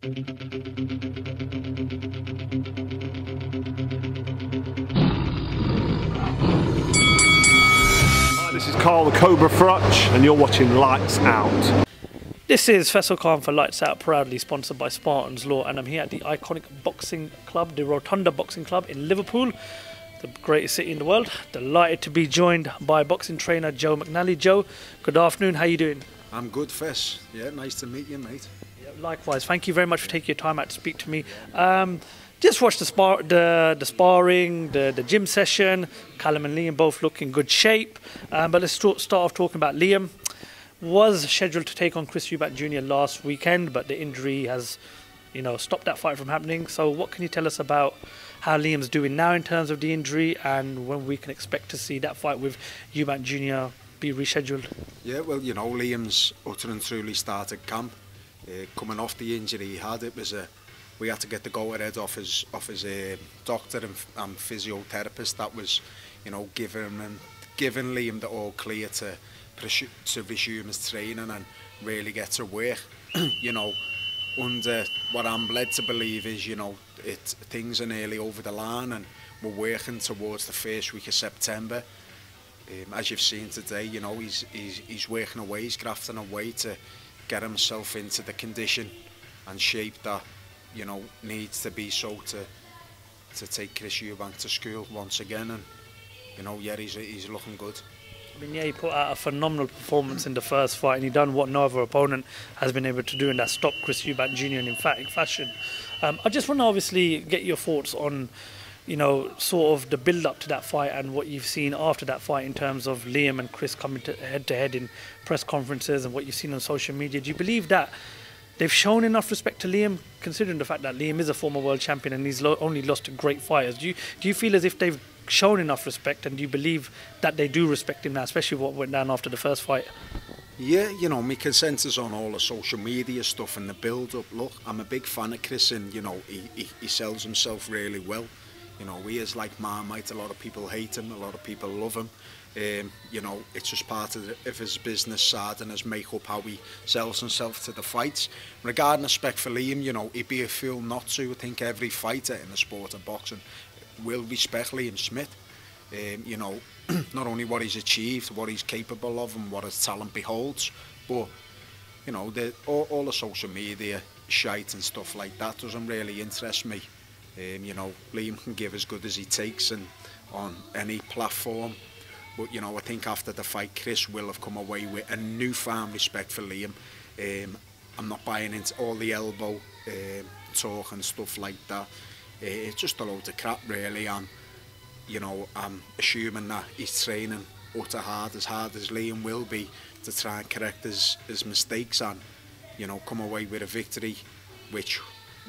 Hi, this is Carl the Cobra Frutch and you're watching Lights Out. This is Faisal Khan for Lights Out, proudly sponsored by Spartans Law, and I'm here at the iconic boxing club, the Rotunda Boxing Club in Liverpool, the greatest city in the world. Delighted to be joined by boxing trainer Joe McNally. Joe, good afternoon, how you doing? I'm good, Fess. Yeah, nice to meet you, mate. Likewise, thank you very much for taking your time out to speak to me. Just watched the sparring, the gym session. Callum and Liam both look in good shape. But let's start off talking about Liam. Was scheduled to take on Chris Eubank Jr. last weekend, but the injury has, you know, stopped that fight from happening. So what can you tell us about how Liam's doing now in terms of the injury and when we can expect to see that fight with Eubank Jr. be rescheduled? Yeah, well, you know, Liam's utter and truly started camp. Coming off the injury he had, it was we had to get the go-ahead off his doctor and physiotherapist. That was, you know, giving Liam the all clear to resume his training and really get to work. You know, under what I'm led to believe is, you know, things are nearly over the line and we're working towards the first week of September. As you've seen today, you know, he's working away, he's grafting away to get himself into the condition and shape that, you know, needs to be so to take Chris Eubank to school once again. And, you know, yeah, he's looking good. I mean, yeah, he put out a phenomenal performance in the first fight and he done what no other opponent has been able to do, and that stopped Chris Eubank Jr. in emphatic fashion. I just want to obviously get your thoughts on, you know, sort of the build-up to that fight and what you've seen after that fight in terms of Liam and Chris coming head-to-head in press conferences and what you've seen on social media. Do you believe that they've shown enough respect to Liam, considering the fact that Liam is a former world champion and he's only lost to great fighters? Do you feel as if they've shown enough respect, and do you believe that they do respect him now, especially what went down after the first fight? Yeah, you know, my consensus on all the social media stuff and the build-up. Look, I'm a big fan of Chris and, you know, he sells himself really well. You know, he is like Marmite. A lot of people hate him, a lot of people love him. You know, it's just part of his business side and his makeup, how he sells himself to the fights. Regarding respect for Liam, you know, he'd be a fool not to. I think every fighter in the sport of boxing will respect Liam Smith. You know, not only what he's achieved, what he's capable of and what his talent beholds, but, you know, all the social media shite and stuff like that doesn't really interest me. You know, Liam can give as good as he takes and on any platform, but, you know, I think after the fight Chris will have come away with a newfound respect for Liam. I'm not buying into all the elbow talk and stuff like that. It's just a load of crap really, and, you know, I'm assuming that he's training utter hard as Liam will be to try and correct his mistakes and, you know, come away with a victory which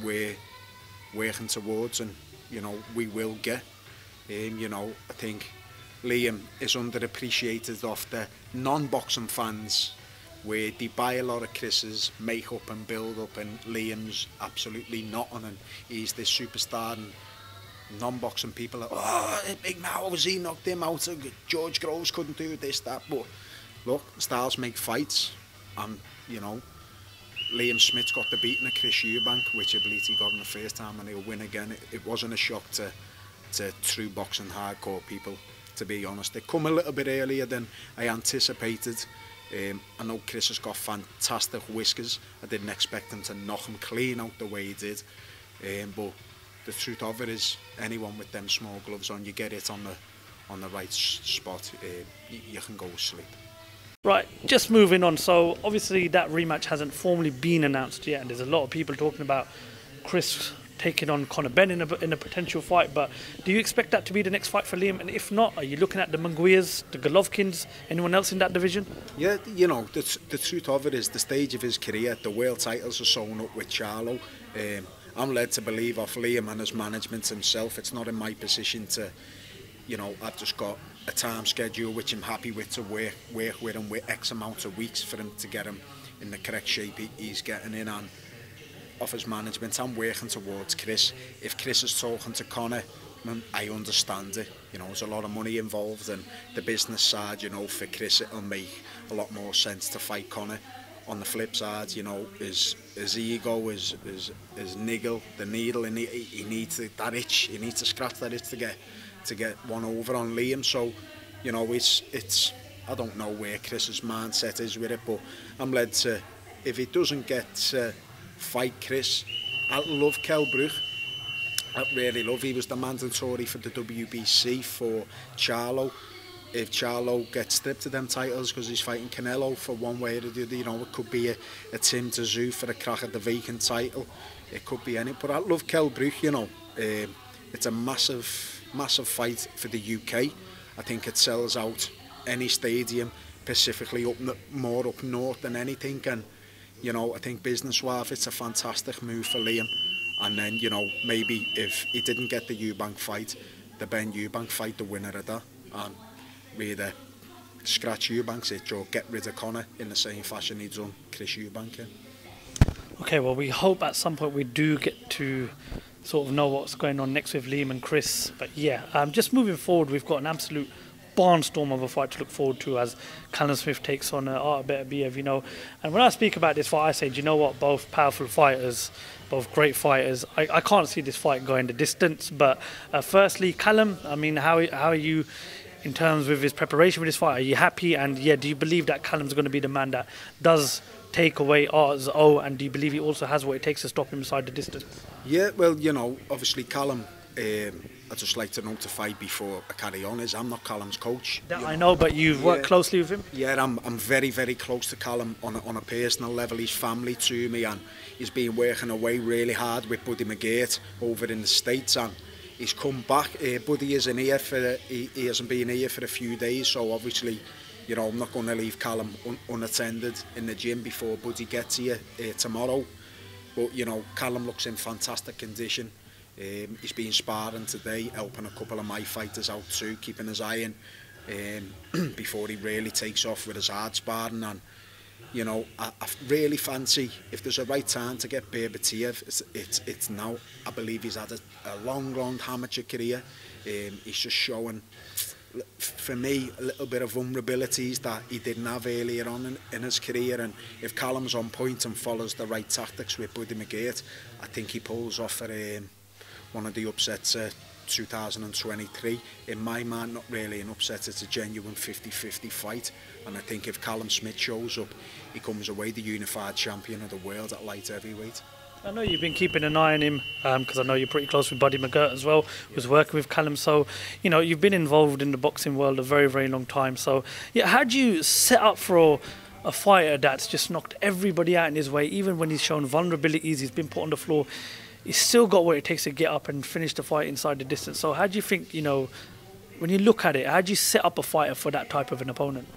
we're working towards and, you know, we will get. You know, I think Liam is underappreciated off the non-boxing fans, where they buy a lot of Chris's make-up and build-up and Liam's absolutely nothing and he's this superstar, and non-boxing people are, oh, how was he knocked him out? George Groves couldn't do this, that, but look, stars make fights and, you know, Liam Smith got the beating of Chris Eubank, which I believe he got in the first time, and he'll win again. It wasn't a shock to true boxing hardcore people, to be honest. They come a little bit earlier than I anticipated. I know Chris has got fantastic whiskers. I didn't expect him to knock him clean out the way he did. But the truth of it is, anyone with them small gloves on, you get it on the right spot, you can go to sleep. Right, just moving on. So obviously that rematch hasn't formally been announced yet, and there's a lot of people talking about Chris taking on Conor Benn in a potential fight, but do you expect that to be the next fight for Liam? And if not, are you looking at the Munguias, the Golovkins, anyone else in that division? Yeah, you know, the truth of it is, the stage of his career, the world titles are sewn up with Charlo. I'm led to believe off Liam and his management himself, it's not in my position to, you know, I've just got a time schedule which I'm happy with to work with him with X amount of weeks for him to get him in the correct shape he's getting in, and off his management I'm working towards Chris. If Chris is talking to Conor, I understand it. You know, there's a lot of money involved and the business side, you know, for Chris it'll make a lot more sense to fight Conor on the flip side, you know, his ego, his niggle, the needle, and he needs that itch. He needs to scratch that itch to get one over on Liam. So, you know, it's I don't know where Chris's mindset is with it, but I'm led to, if he doesn't get to fight Chris, I love Kell Brook. I really love. He was the mandatory for the WBC for Charlo. If Charlo gets stripped of them titles because he's fighting Canelo for one way or the other, you know, it could be a Tim to Zoo for a crack at the vacant title. It could be any. But I love Kell Brook, you know. It's a massive, massive fight for the UK. I think it sells out any stadium, specifically more up north than anything. And, you know, I think business-wise, it's a fantastic move for Liam. And then, you know, maybe if he didn't get the Eubank fight, the Ben Eubank fight, the winner of that. And we either scratch Eubank's itch or get rid of Conor in the same fashion he done Chris Eubank in. Okay, well, we hope at some point we do get to sort of know what's going on next with Liam and Chris. But yeah, just moving forward, we've got an absolute barnstorm of a fight to look forward to as Callum Smith takes on Artur Beterbiev, you know. And when I speak about this fight, I say, do you know what, both powerful fighters, both great fighters. I can't see this fight going the distance. But firstly, Callum, I mean, how are you in terms with his preparation for this fight? Are you happy? And yeah, do you believe that Callum's going to be the man that does take away Art's O? And do you believe he also has what it takes to stop him inside the distance? Yeah, well, you know, obviously Callum, I'd just like to notify before I carry on is I'm not Callum's coach. That I know, but you've worked closely with him? Yeah, I'm very, very close to Callum on a personal level. He's family to me, and he's been working away really hard with Buddy McGirt over in the States, and he's come back. Buddy isn't here he hasn't been here for a few days, so obviously, you know, I'm not going to leave Callum unattended in the gym before Buddy gets here tomorrow. But, you know, Callum looks in fantastic condition. He's been sparring today, helping a couple of my fighters out too, keeping his eye in before he really takes off with his hard sparring. And, you know, I really fancy, if there's a right time to get Beterbiev, it's now. I believe he's had a long, long amateur career. He's just showing, for me, a little bit of vulnerabilities that he didn't have earlier on in his career. And if Callum's on point and follows the right tactics with Buddy McGirt, I think he pulls off one of the upsets 2023. In my mind, not really an upset, it's a genuine 50-50 fight. And I think if Callum Smith shows up, he comes away the unified champion of the world at light heavyweight. I know you've been keeping an eye on him because I know you're pretty close with Buddy McGirt as well, who's working with Callum. So, you know, you've been involved in the boxing world a very, very long time. So, yeah, how do you set up for a fighter that's just knocked everybody out in his way, even when he's shown vulnerabilities, he's been put on the floor, he's still got what it takes to get up and finish the fight inside the distance? So how do you think, you know, when you look at it, how do you set up a fighter for that type of an opponent?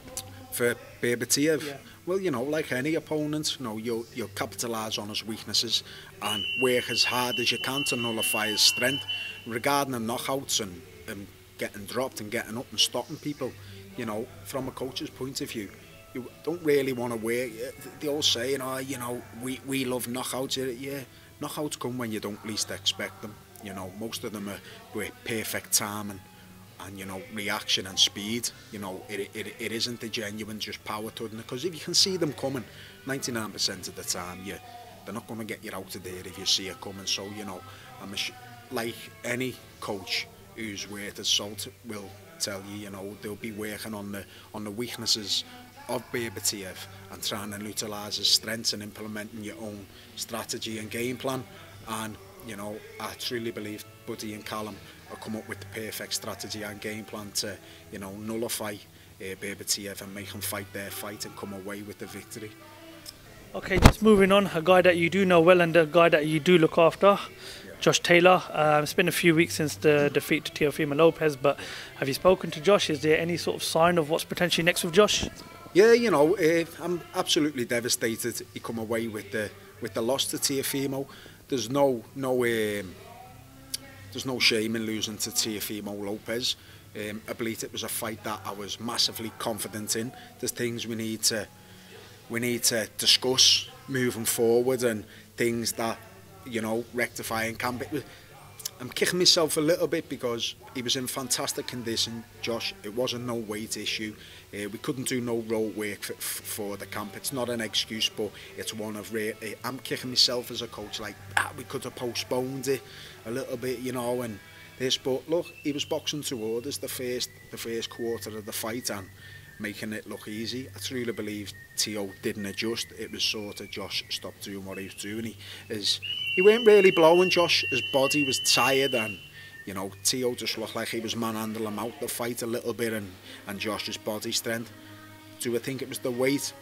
For Beterbiev? Yeah. Well, you know, like any opponent, you know, you'll capitalise on his weaknesses and work as hard as you can to nullify his strength. Regarding the knockouts and getting dropped and getting up and stopping people, you know, from a coach's point of view, you don't really want to work. They all say, oh, you know, we love knockouts. Yeah, knockouts come when you don't least expect them. You know, most of them are with perfect timing and, you know, reaction and speed. You know, it isn't the genuine just power to them, because if you can see them coming 99% of the time, they're not going to get you out of there if you see it coming. So, you know, like any coach who's worth his salt will tell you, you know, they'll be working on the weaknesses of Beterbiev and trying to utilise his strengths and implementing your own strategy and game plan. And, you know, I truly believe Buddy and Callum will come up with the perfect strategy and game plan to, you know, nullify Beterbiev and make him fight their fight and come away with the victory. Okay, just moving on, a guy that you do know well and a guy that you do look after, Josh Taylor. It's been a few weeks since the defeat to Teofimo Lopez, but have you spoken to Josh? Is there any sort of sign of what's potentially next with Josh? Yeah, you know, I'm absolutely devastated he come away with the loss to Teofimo. There's no shame in losing to Teofimo Lopez. I believe it was a fight that I was massively confident in. There's things we need to discuss moving forward and things that, you know, rectifying can be. I'm kicking myself a little bit because he was in fantastic condition, Josh. It was a no weight issue. We couldn't do no roll work for the camp. It's not an excuse, but it's one of I'm kicking myself as a coach, like, we could have postponed it a little bit, you know, and this. But look, he was boxing to orders the first quarter of the fight and making it look easy. I truly believe Teo didn't adjust. It was sort of Josh stopped doing what he was doing. He weren't really blowing Josh. His body was tired, and you know, Teo just looked like he was manhandling him out the fight a little bit, and Josh's body strength. Do I think it was the weight?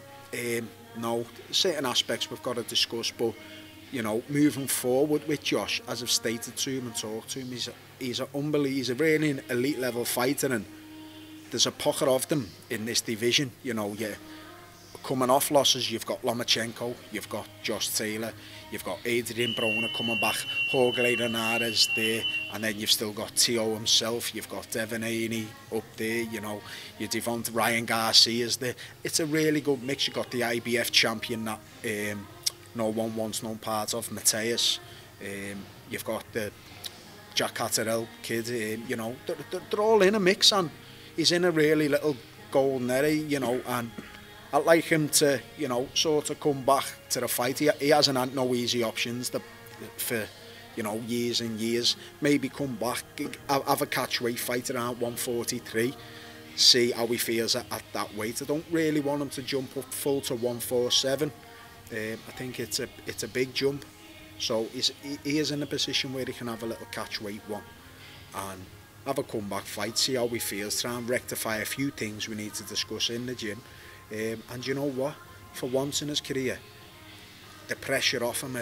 No, certain aspects we've got to discuss, but you know, moving forward with Josh, as I've stated to him and talked to him, he's a really elite level fighter, and there's a pocket of them in this division. You know, yeah. Coming off losses, you've got Lomachenko, you've got Josh Taylor, you've got Adrian Broner coming back, Jorge Arenares there, and then you've still got Teo himself, you've got Devon Aeney up there, you know, your Devon, Ryan Garcia's there. It's a really good mix. You've got the IBF champion that no one wants no part of, Mateus. You've got the Jack Catterell kid, you know, they're all in a mix, and he's in a really little golden area, you know, and I'd like him to, you know, sort of come back to the fight. He hasn't had no easy options for, you know, years and years. Maybe come back, have a catchweight fight around 143, see how he feels at that weight. I don't really want him to jump up full to 147. I think it's a big jump. So he is in a position where he can have a little catchweight one and have a comeback fight, see how he feels, try and rectify a few things we need to discuss in the gym. And you know what? For once in his career, the pressure off him,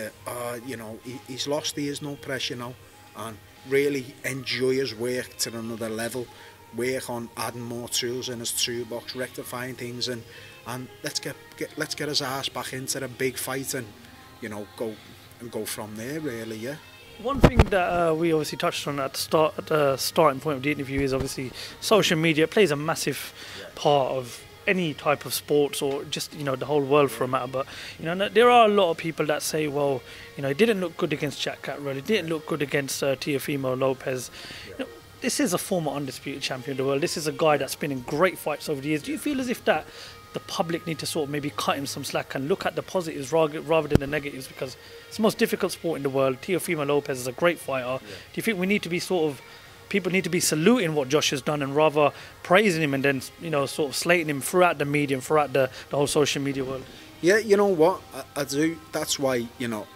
you know, he's lost. He has no pressure now, and really enjoy his work to another level. Work on adding more tools in his toolbox, rectifying things, and let's get his ass back into the big fight, and you know, go from there. Really, yeah. One thing that we obviously touched on at the start, at the starting point of the interview, is obviously social media plays a massive part of any type of sports, or just, you know, the whole world for a matter. But you know, there are a lot of people that say, well, you know, it didn't look good against Jack Catterell, it didn't look good against Teofimo Lopez. You know, this is a former undisputed champion of the world. This is a guy that's been in great fights over the years. Do you feel as if that the public need to sort of maybe cut him some slack and look at the positives rather than the negatives, because it's the most difficult sport in the world? Teofimo Lopez is a great fighter. Do you think we need to be sort of, people need to be saluting what Josh has done and rather praising him and then, you know, sort of slating him throughout the media and throughout the whole social media world? Yeah, you know what? I do. That's why, you know,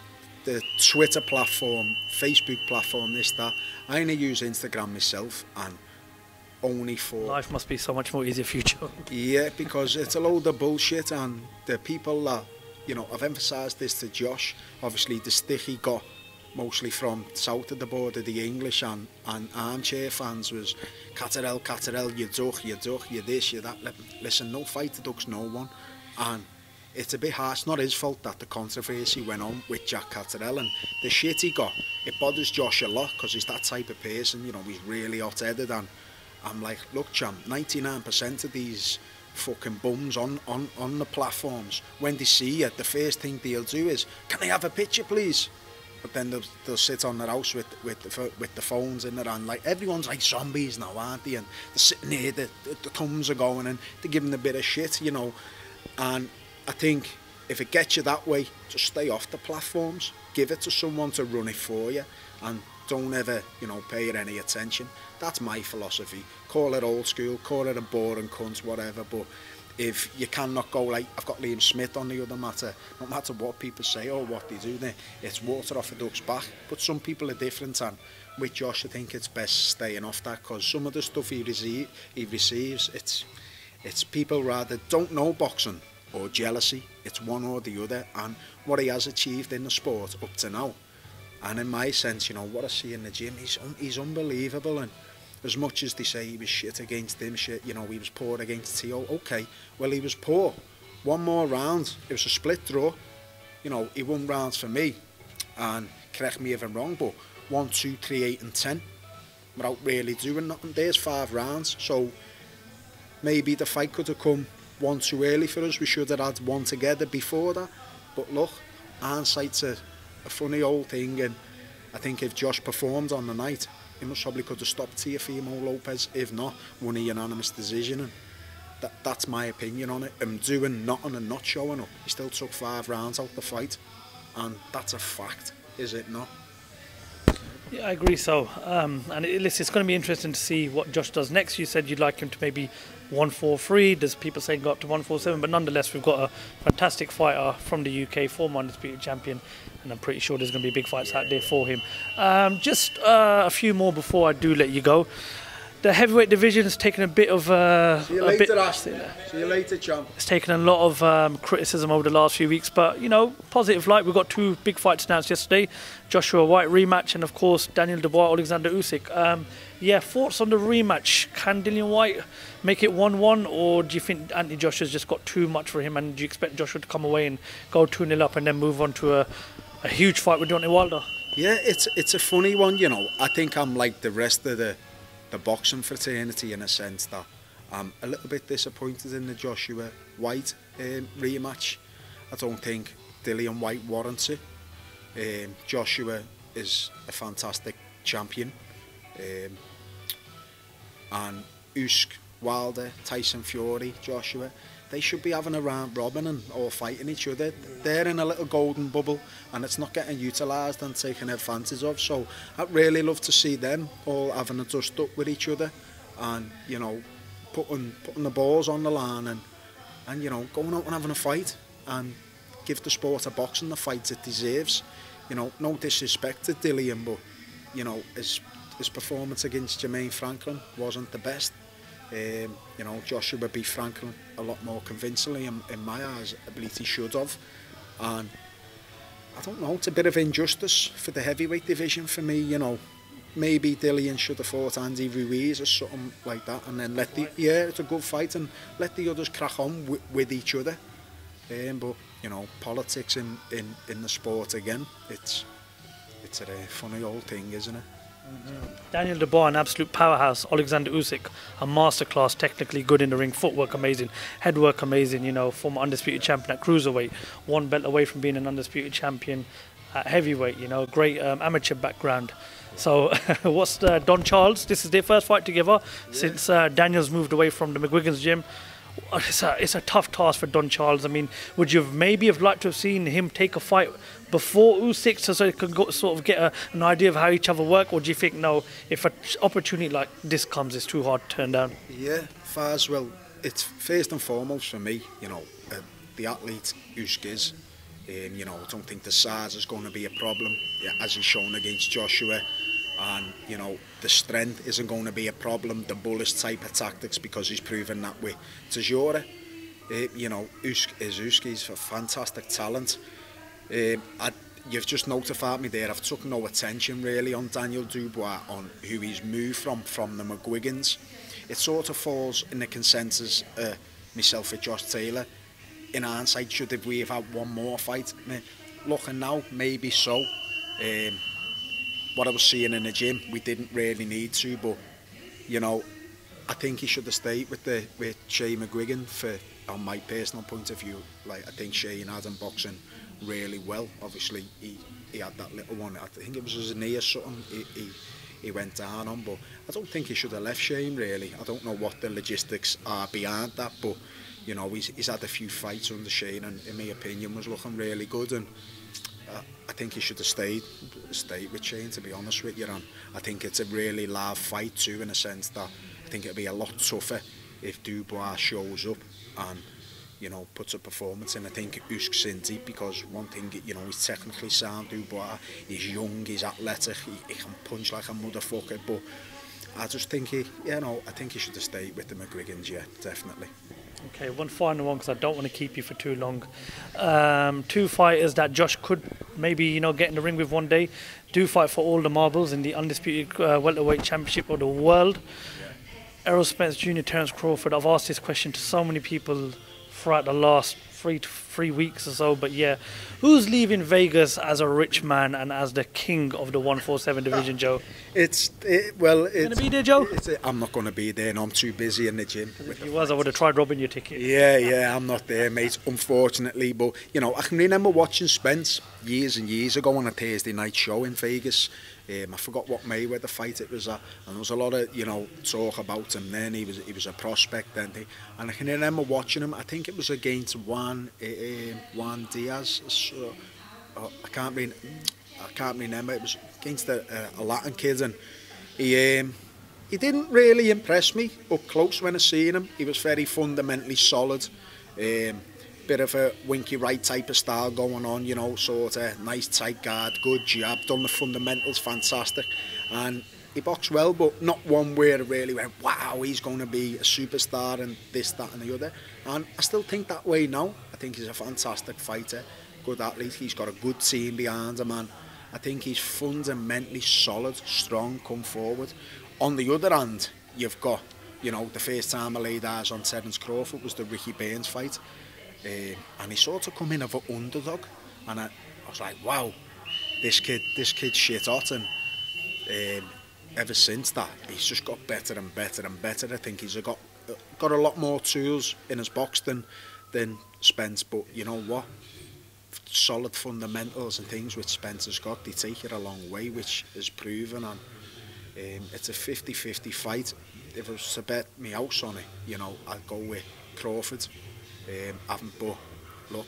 the Twitter platform, Facebook platform, this, that. I only use Instagram myself, and only for... Life must be so much more easier for you, Joe. Yeah, because it's a load of bullshit, and the people that, you know, I've emphasised this to Josh, obviously the stick he got mostly from south of the border, the English and armchair fans, was Catterell, Catterell, you duck, you this, you that. Listen, no fighter ducks no one, and it's a bit harsh. It's not his fault that the controversy went on with Jack Catterell, and the shit he got, it bothers Josh a lot, because he's that type of person, you know, he's really hot-headed, and I'm like, look, champ, 99% of these fucking bums on the platforms, when they see you, the first thing they'll do is, can I have a picture, please? But then they'll sit on their house with the phones in their hand. Like, everyone's like zombies now, aren't they? And they're sitting here, the thumbs are going, and they're giving a bit of shit, you know. And I think if it gets you that way, just stay off the platforms. Give it to someone to run it for you, and don't ever, you know, pay it any attention. That's my philosophy. Call it old school, call it a boring cunt, whatever, but if you cannot go, like, I've got Liam Smith on the other matter, no matter what people say or what they do, there, it's water off a duck's back. But some people are different, and with Josh, I think it's best staying off that, because some of the stuff he receives, it's people rather don't know boxing or jealousy. It's one or the other, and what he has achieved in the sport up to now. And in my sense, you know, what I see in the gym, he's unbelievable, and as much as they say he was shit against him, shit, you know, he was poor against Teo. Okay, well, he was poor. One more round, it was a split draw. You know, he won rounds for me, and correct me if I'm wrong, but 1, 2, 3, 8, and 10, without really doing nothing. There's 5 rounds, so maybe the fight could have come 1 too early for us. We should have had 1 together before that. But look, hindsight's a funny old thing, and I think if Josh performed on the night, he most probably could have stopped Teofimo Lopez, if not, won a unanimous decision. And that's my opinion on it. Him doing nothing and not showing up, he still took 5 rounds out the fight, and that's a fact, is it not? Yeah, I agree. So, and it's going to be interesting to see what Josh does next. You said you'd like him to maybe 143. There's people saying go up to 147, but nonetheless, we've got a fantastic fighter from the UK, former undisputed champion, and I'm pretty sure there's going to be big fights out there for him. A few more before I do let you go. The heavyweight division has taken a bit of See you later, champ. It's taken a lot of criticism over the last few weeks, but you know, positive light. We've got 2 big fights announced yesterday: Joshua White rematch, and of course Daniel Dubois, Alexander Usyk. Yeah, thoughts on the rematch? Can Dillian White make it 1-1, or do you think Anthony Joshua's just got too much for him? And do you expect Joshua to come away and go 2-0 up and then move on to a huge fight with Deontay Wilder? Yeah, it's a funny one, you know. I think I'm like the rest of the boxing fraternity, in a sense that I'm a little bit disappointed in the Joshua White rematch. I don't think Dillian White warrants it. Joshua is a fantastic champion, and Usyk, Wilder, Tyson Fury, Joshua, they should be having a round robin or fighting each other. They're in a little golden bubble and it's not getting utilised and taken advantage of. So I'd really love to see them all having a dust up with each other and, you know, putting the balls on the line and you know, going out and having a fight and give the sport of boxing the fight it deserves. You know, no disrespect to Dillian, but, you know, his performance against Jermaine Franklin wasn't the best. You know, Joshua beat Franklin a lot more convincingly in my eyes. I believe he should have, and I don't know, it's a bit of injustice for the heavyweight division for me, you know. Maybe Dillian should have fought Andy Ruiz or something like that, and then let the, yeah, it's a good fight, and let the others crack on with each other. But you know, politics in the sport again, it's a funny old thing, isn't it? Daniel Dubois, an absolute powerhouse. Alexander Usyk, a masterclass, technically good in the ring, footwork amazing, headwork amazing, you know, former undisputed champion at cruiserweight, 1 belt away from being an undisputed champion at heavyweight, you know, great amateur background. So what's Don Charles, this is their first fight together, yeah, since Daniel's moved away from the McGuigan's gym. It's a tough task for Don Charles. I mean, would you maybe have liked to have seen him take a fight before Usyk so he could sort of get an idea of how each other work? Or do you think, no, if an opportunity like this comes, it's too hard to turn down? Yeah, Faz, well, it's first and foremost for me, you know, the athlete Usyk is, you know, I don't think the size is going to be a problem, yeah, as he's shown against Joshua. And, you know, the strength isn't going to be a problem, the bullish type of tactics, because he's proven that with Tejora. You know, Usyk is Usyk, he's a fantastic talent. You've just notified me there, I've took no attention really on Daniel Dubois, on who he's moved from the McGuigans. It sort of falls in the consensus, myself with Josh Taylor. In hindsight, should we have had 1 more fight? Looking now, maybe so. What I was seeing in the gym, we didn't really need to, but, you know, I think he should have stayed with Shea McGuigan for, on my personal point of view. Like, I think Shea had him boxing really well. Obviously, he had that little one, I think it was his knee or something, he went down on, but I don't think he should have left Shea, really. I don't know what the logistics are behind that, but, you know, he's had a few fights under Shea, and in my opinion, was looking really good, and I think he should have stayed with Shane, to be honest with you. And I think it's a really live fight too, in a sense that I think it'll be a lot tougher if Dubois shows up and, you know, puts a performance in. I think Usyk's in deep, because one thing, you know, he's technically sound, Dubois, he's young, he's athletic, he can punch like a motherfucker, but I just think you know, I think he should have stayed with the McGuigans, yeah, definitely. Okay, one final one, because I don't want to keep you for too long. 2 fighters that Josh could maybe, you know, get in the ring with one day, do fight for all the marbles in the undisputed welterweight championship of the world. Yeah. Errol Spence Jr., Terence Crawford. I've asked this question to so many people throughout the last three weeks or so, but yeah, who's leaving Vegas as a rich man and as the king of the 147 division, Joe? Well, gonna be there, Joe? I'm not gonna be there, and I'm too busy in the gym. If he was, I would have tried robbing your ticket. Yeah, I'm not there, mate, unfortunately. But you know, I can remember watching Spence years and years ago on a Thursday night show in Vegas. I forgot what Mayweather fight it was at, and there was a lot of, you know, talk about him then. He was a prospect then, and I can remember watching him. I think it was against Juan Diaz. So, I can't remember. It was against a Latin kid, and he didn't really impress me up close when I seen him. He was very fundamentally solid. Bit of a winky right type of style going on, you know, sort of nice tight guard, good jab, done the fundamentals fantastic, and he boxed well, but not one where I really went, wow, he's going to be a superstar and this, that and the other. And I still think that way now. I think he's a fantastic fighter, good athlete, he's got a good team behind him, and I think he's fundamentally solid, strong, come forward. On the other hand, you've got, you know, the first time I laid eyes on Terence Crawford was the Ricky Burns fight. And he sort of come in of an underdog, and I was like, wow, this kid's shit hot. And ever since that, he's just got better and better and better. I think he's got a lot more tools in his box than Spence, but you know what, solid fundamentals and things which Spence has got, they take it a long way, which is proven. And it's a 50-50 fight. If I was to bet my house on it, you know, I'd go with Crawford. But look,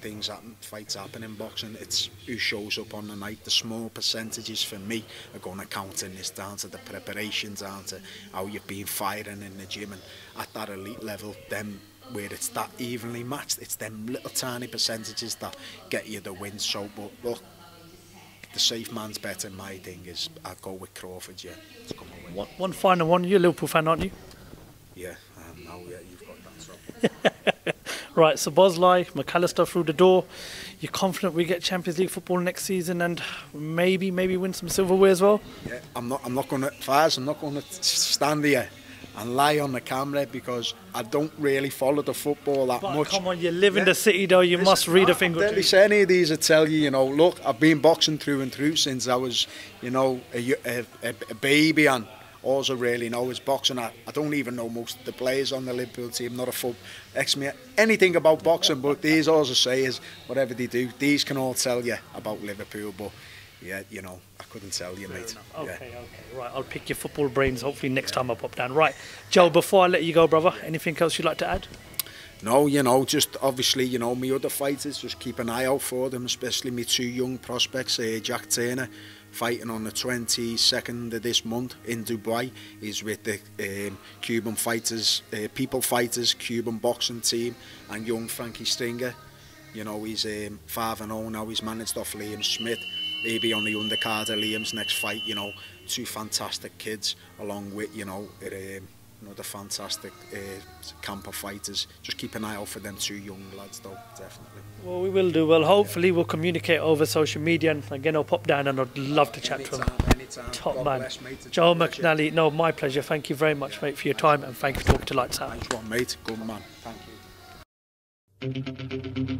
things happen, fights happen in boxing. It's who shows up on the night. The small percentages for me are going to count in this, down to the preparations, down to how you've been firing in the gym. And at that elite level, them where it's that evenly matched, it's them little tiny percentages that get you the win. So, but look, the safe man's bet in my thing is I'll go with Crawford, yeah, to come and win. One final one. You're a Liverpool fan, aren't you? Yeah, no, yeah, you've got that, so. Right, so Bosley, McAllister through the door. You're confident we get Champions League football next season and maybe win some silverware as well? Yeah, I'm not going to, Faz, I'm not going to stand here and lie on the camera because I don't really follow the football that much. Come on, you live in the city though, you must read a thing or two. Any of these that tell you, you know, look, I've been boxing through and through since I was, you know, a baby, and all I really know is boxing. I don't even know most of the players on the Liverpool team, not a full ex-mate, anything about boxing, but these, all I say is, whatever they do, these can all tell you about Liverpool, but yeah, you know, I couldn't tell you, mate. Yeah. Okay, right, I'll pick your football brains, hopefully next time I pop down. Right, Joe, before I let you go, brother, anything else you'd like to add? No, you know, just obviously, you know, my other fighters, just keep an eye out for them, especially my two young prospects, Jack Turner, fighting on the 22nd of this month in Dubai. He's with the Cuban fighters, People Fighters, Cuban boxing team, and young Frankie Stringer. You know, he's 5-0 now, he's managed off Liam Smith. He'll be on the undercard of Liam's next fight, you know. Two fantastic kids, along with, you know, another fantastic camper fighters. Just keep an eye out for them two young lads though, definitely. Well, we will do. Well, hopefully we'll communicate over social media, and again I'll pop down and I'd love to chat to him. Anytime. Top God man. Bless, mate, Joe McNally. No, my pleasure. Thank you very much, mate, for your time, and thank you for talking to Lights Out. Thanks, mate. Good man. Thank you.